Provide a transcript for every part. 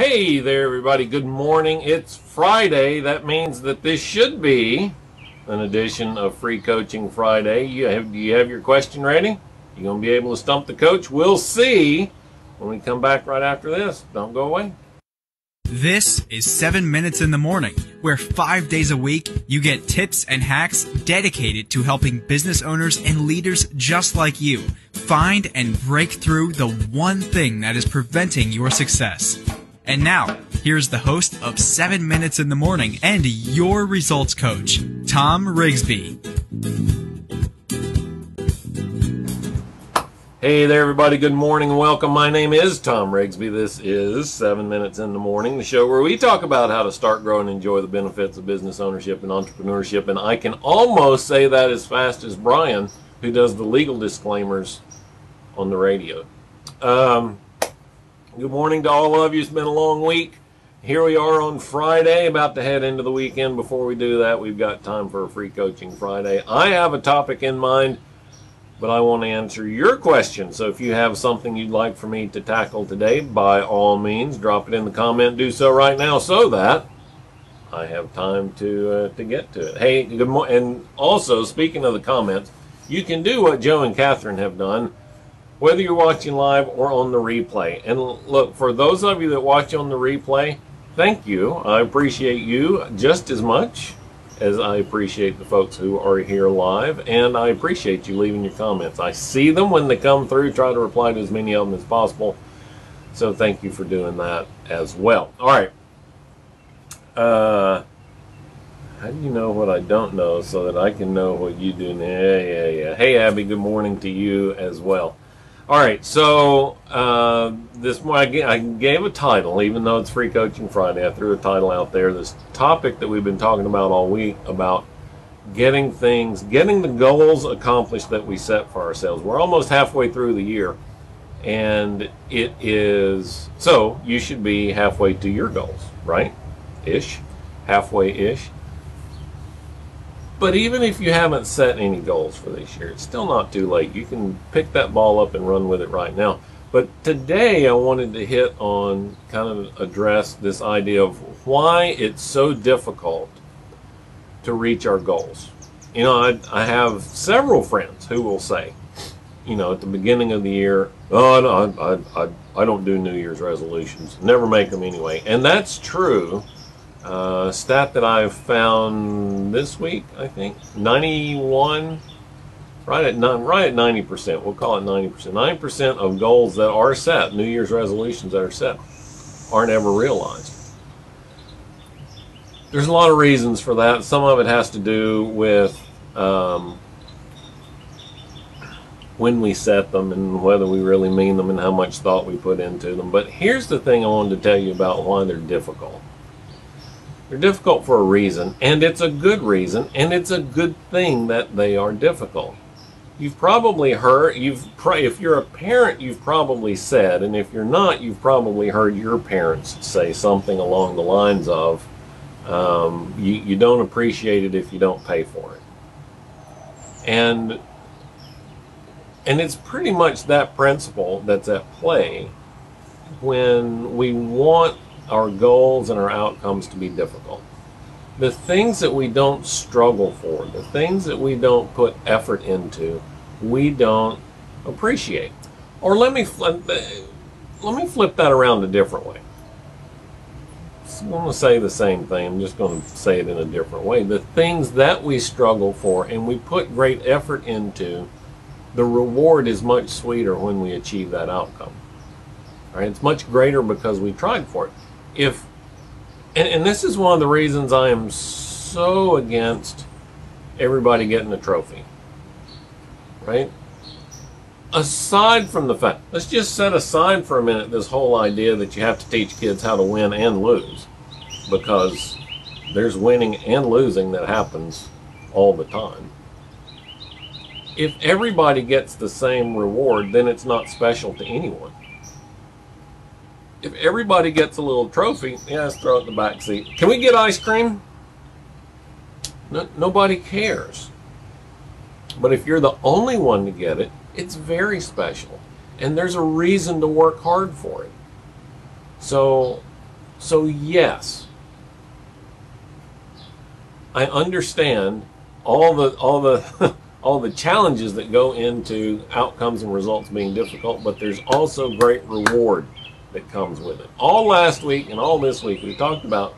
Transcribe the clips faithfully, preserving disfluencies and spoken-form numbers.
Hey there, everybody. Good morning. It's Friday. That means that this should be an edition of Free Coaching Friday. You have, do you have your question ready? You going to be able to stump the coach? We'll see when we come back right after this. Don't go away. This is seven Minutes in the Morning, where five days a week you get tips and hacks dedicated to helping business owners and leaders just like you find and break through the one thing that is preventing your success. And now, here's the host of seven Minutes in the Morning and your results coach, Thom Rigsby. Hey there, everybody. Good morning and welcome. My name is Thom Rigsby. This is seven Minutes in the Morning, the show where we talk about how to start, grow, and enjoy the benefits of business ownership and entrepreneurship. And I can almost say that as fast as Brian, who does the legal disclaimers on the radio. Um... Good morning to all of you. It's been a long week. Here we are on Friday, about to head into the weekend. Before we do that, we've got time for a Free Coaching Friday. I have a topic in mind, but I want to answer your question. So if you have something you'd like for me to tackle today, by all means, drop it in the comment. Do so right now so that I have time to uh, to get to it. Hey, good morning. And also, speaking of the comments, you can do what Joe and Catherine have done, whether you're watching live or on the replay. And look, for those of you that watch on the replay, thank you. I appreciate you just as much as I appreciate the folks who are here live, and I appreciate you leaving your comments. I see them when they come through, try to reply to as many of them as possible, so thank you for doing that as well. All right. Uh, how do you know what I don't know so that I can know what you do? Yeah, yeah, yeah. Hey, Abby, good morning to you as well. All right, so uh, this morning I gave a title, even though it's Free Coaching Friday. I threw a title out there. This topic that we've been talking about all week about getting things, getting the goals accomplished that we set for ourselves. We're almost halfway through the year, and it is so you should be halfway to your goals, right? Ish, halfway-ish. But even if you haven't set any goals for this year, it's still not too late. You can pick that ball up and run with it right now. But today I wanted to hit on, kind of address this idea of why it's so difficult to reach our goals. You know, I, I have several friends who will say, you know, at the beginning of the year, oh, no, I, I, I don't do New Year's resolutions. Never make them anyway. And that's true. Uh, stat that I found this week, I think, ninety-one, right at nine, right at ninety percent. We'll call it ninety percent. ninety percent of goals that are set, New Year's resolutions that are set, aren't ever realized. There's a lot of reasons for that. Some of it has to do with um, when we set them and whether we really mean them and how much thought we put into them. But here's the thing I wanted to tell you about why they're difficult. They're difficult for a reason, and it's a good reason, and it's a good thing that they are difficult. You've probably heard, you've pr if you're a parent, you've probably said, and if you're not, you've probably heard your parents say something along the lines of, um, you, you don't appreciate it if you don't pay for it. And, and it's pretty much that principle that's at play when we want our goals and our outcomes to be difficult. The things that we don't struggle for, the things that we don't put effort into, we don't appreciate. Or let me flip, let me flip that around a different way. I'm going to say the same thing, I'm just going to say it in a different way. The things that we struggle for and we put great effort into, the reward is much sweeter when we achieve that outcome. All right? It's much greater because we tried for it. If and, and this is one of the reasons I am so against everybody getting a trophy, right? Aside from the fact, let's just set aside for a minute this whole idea that you have to teach kids how to win and lose, because there's winning and losing that happens all the time. If everybody gets the same reward, then it's not special to anyone. If everybody gets a little trophy, yeah, let's throw it in the back seat. Can we get ice cream? No, nobody cares. But if you're the only one to get it, it's very special. And there's a reason to work hard for it. So So yes, I understand all the all the all the challenges that go into outcomes and results being difficult, but there's also great reward that comes with it. All last week and all this week we talked about,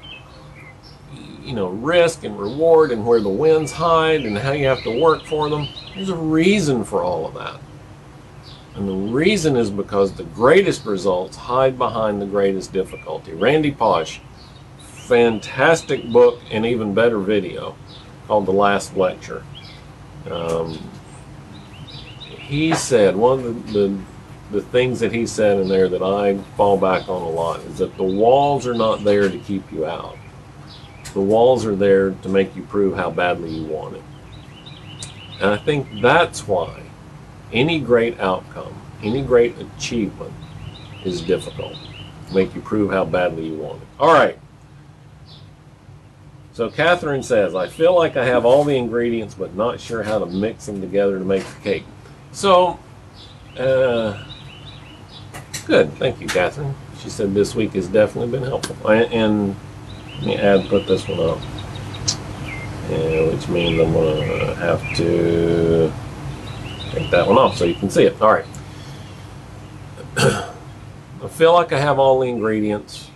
you know, risk and reward and where the winds hide and how you have to work for them. There's a reason for all of that. And the reason is because the greatest results hide behind the greatest difficulty. Randy Pausch, fantastic book and even better video called The Last Lecture. Um, he said, one of the, the, the things that he said in there that I fall back on a lot is that the walls are not there to keep you out. The walls are there to make you prove how badly you want it. And I think that's why any great outcome, any great achievement is difficult. Make you prove how badly you want it. All right. So Catherine says, I feel like I have all the ingredients but not sure how to mix them together to make the cake. So, uh, good. Thank you, Catherine. She said this week has definitely been helpful. I, and let me add, put this one up, yeah, which means I'm going to have to take that one off so you can see it. All right. I feel like I have all the ingredients,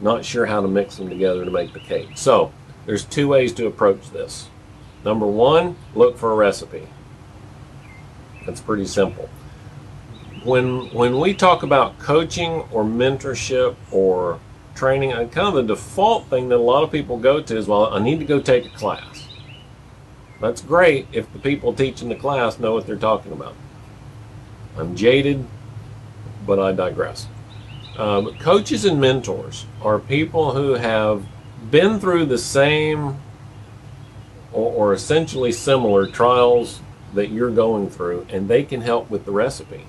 not sure how to mix them together to make the cake. So there's two ways to approach this. Number one, look for a recipe. That's pretty simple. When, when we talk about coaching or mentorship or training, and kind of the default thing that a lot of people go to is, well, I need to go take a class. That's great if the people teaching the class know what they're talking about. I'm jaded, but I digress. Um, coaches and mentors are people who have been through the same or, or essentially similar trials that you're going through, and they can help with the recipe.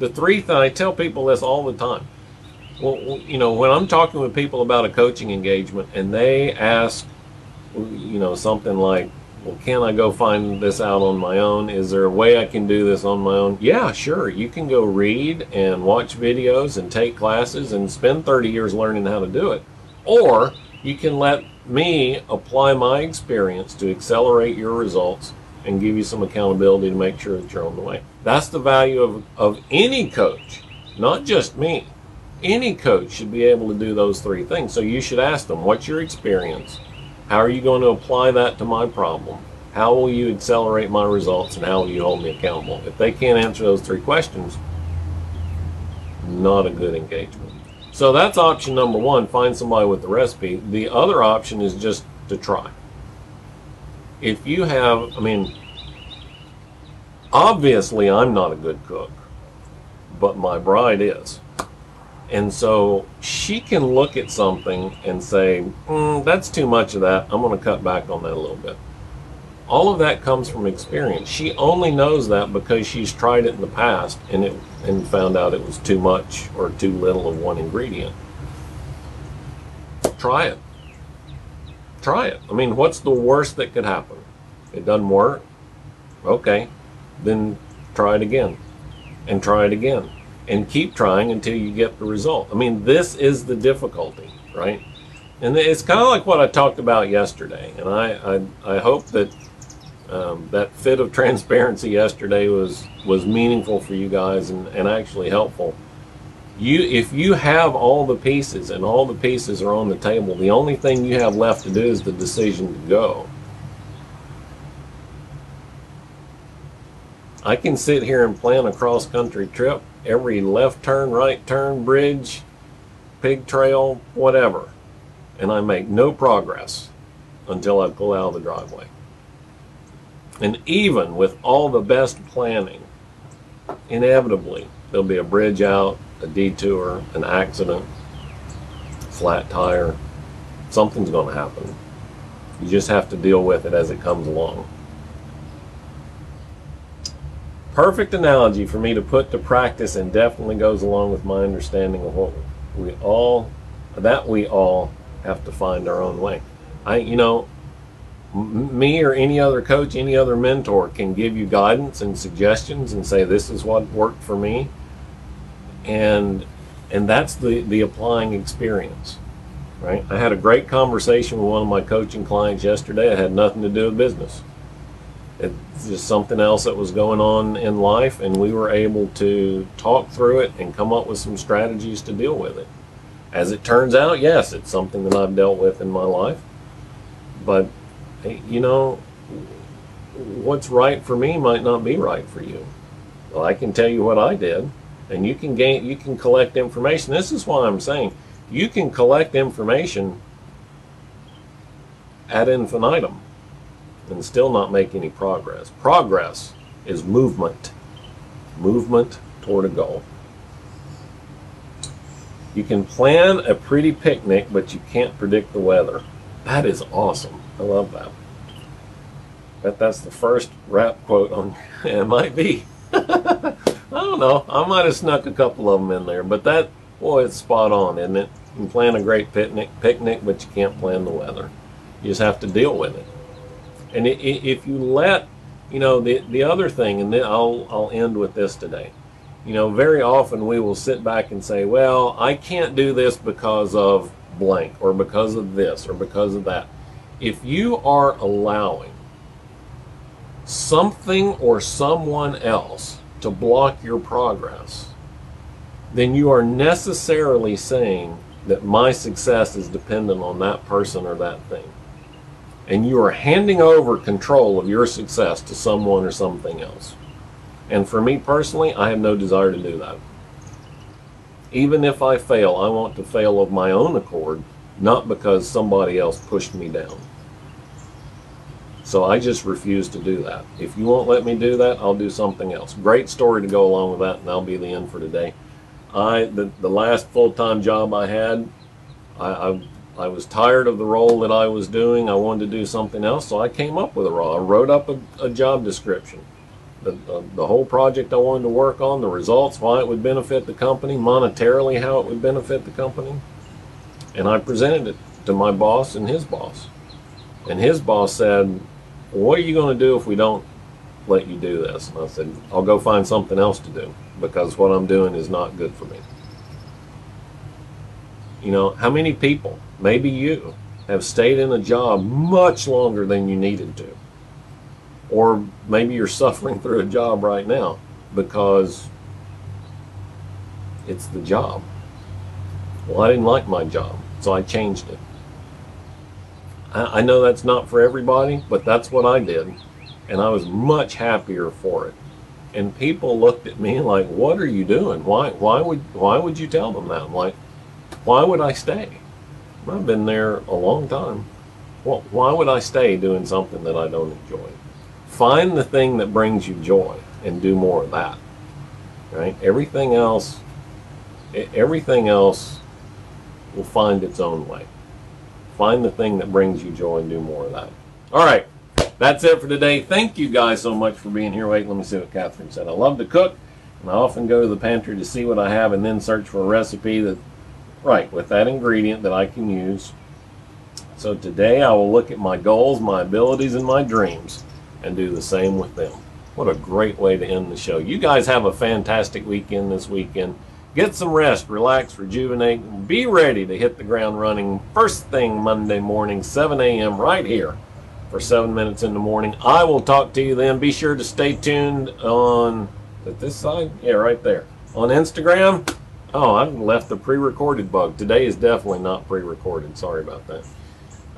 The three things, I tell people this all the time. Well, you know, when I'm talking with people about a coaching engagement and they ask, you know, something like, well, can I go find this out on my own? Is there a way I can do this on my own? Yeah, sure. You can go read and watch videos and take classes and spend thirty years learning how to do it. Or you can let me apply my experience to accelerate your results and give you some accountability to make sure that you're on the way. That's the value of, of any coach, not just me. Any coach should be able to do those three things. So you should ask them, what's your experience? How are you going to apply that to my problem? How will you accelerate my results? And how will you hold me accountable? If they can't answer those three questions, not a good engagement. So that's option number one, find somebody with the recipe. The other option is just to try. If you have, I mean, obviously I'm not a good cook, but my bride is. And so she can look at something and say, mm, that's too much of that. I'm going to cut back on that a little bit. All of that comes from experience. She only knows that because she's tried it in the past and, it, and found out it was too much or too little of one ingredient. Try it. Try it. I mean, what's the worst that could happen? It doesn't work? Okay. Then try it again. And try it again. And keep trying until you get the result. I mean, this is the difficulty, right? And it's kind of like what I talked about yesterday. And I, I, I hope that um, that fit of transparency yesterday was was meaningful for you guys and, and actually helpful. You, if you have all the pieces and all the pieces are on the table, the only thing you have left to do is the decision to go. I can sit here and plan a cross-country trip, every left turn, right turn, bridge, pig trail, whatever, and I make no progress until I pull out of the driveway. And even with all the best planning, inevitably there'll be a bridge out, a detour, an accident, flat tire. Something's going to happen. You just have to deal with it as it comes along. Perfect analogy for me to put to practice, and definitely goes along with my understanding of what we all, that we all have to find our own way. I, you know, m me or any other coach, any other mentor can give you guidance and suggestions and say, this is what worked for me. And, and that's the, the applying experience. right? I had a great conversation with one of my coaching clients yesterday. It had nothing to do with business. It's just something else that was going on in life, and we were able to talk through it and come up with some strategies to deal with it. As it turns out, yes, it's something that I've dealt with in my life, but you know, what's right for me might not be right for you. Well, I can tell you what I did, and you can gain, you can collect information. This is why I'm saying you can collect information ad infinitum and still not make any progress. Progress is movement. Movement toward a goal. You can plan a pretty picnic, but you can't predict the weather. That is awesome. I love that. Bet that's the first rap quote on, it might be. I don't know. I might have snuck a couple of them in there, but that, boy, it's spot on, isn't it? You can plan a great picnic, picnic, but you can't plan the weather. You just have to deal with it. And if you let, you know, the, the other thing, and then I'll, I'll end with this today. You know, very often we will sit back and say, well, I can't do this because of blank, or because of this, or because of that. If you are allowing something or someone else to block your progress, then you are necessarily saying that my success is dependent on that person or that thing. And you are handing over control of your success to someone or something else. And for me personally, I have no desire to do that. Even if I fail, I want to fail of my own accord, not because somebody else pushed me down. So I just refuse to do that. If you won't let me do that, I'll do something else. Great story to go along with that, and that'll be the end for today. I the, the last full-time job I had, I, I I was tired of the role that I was doing. I wanted to do something else, so I came up with a role. I wrote up a, a job description. The, the, the whole project I wanted to work on, the results, why it would benefit the company, monetarily how it would benefit the company. And I presented it to my boss and his boss. And his boss said, what are you going to do if we don't let you do this? And I said, I'll go find something else to do, because what I'm doing is not good for me. You know, how many people, maybe you, have stayed in a job much longer than you needed to? Or maybe you're suffering through a job right now because it's the job. Well, I didn't like my job, so I changed it. I, I know that's not for everybody, but that's what I did. And I was much happier for it. And people looked at me like, what are you doing? Why, why would, why would you tell them that? I'm like, why would I stay? I've been there a long time. Well, why would I stay doing something that I don't enjoy? Find the thing that brings you joy and do more of that. Right? Everything else, everything else will find its own way. Find the thing that brings you joy and do more of that. All right. That's it for today. Thank you guys so much for being here. Wait, let me see what Catherine said. I love to cook, and I often go to the pantry to see what I have and then search for a recipe that Right, with that ingredient that I can use. So today I will look at my goals, my abilities, and my dreams and do the same with them. What a great way to end the show. You guys have a fantastic weekend this weekend. Get some rest, relax, rejuvenate, and be ready to hit the ground running first thing Monday morning, seven A M right here for seven minutes in the Morning. I will talk to you then. Be sure to stay tuned on, is it this side? Yeah, right there. On Instagram. Oh, I've left the pre-recorded bug. Today is definitely not pre-recorded. Sorry about that.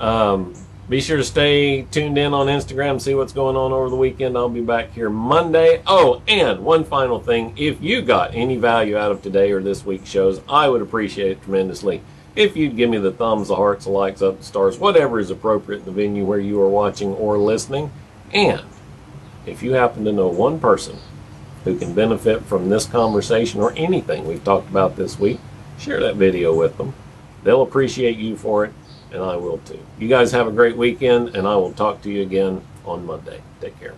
Um, be sure to stay tuned in on Instagram, see what's going on over the weekend. I'll be back here Monday. Oh, and one final thing. If you got any value out of today or this week's shows, I would appreciate it tremendously if you'd give me the thumbs, the hearts, the likes, up the stars, whatever is appropriate in the venue where you are watching or listening. And if you happen to know one person who can benefit from this conversation or anything we've talked about this week, share that video with them. They'll appreciate you for it, and I will too. You guys have a great weekend, and I will talk to you again on Monday. Take care.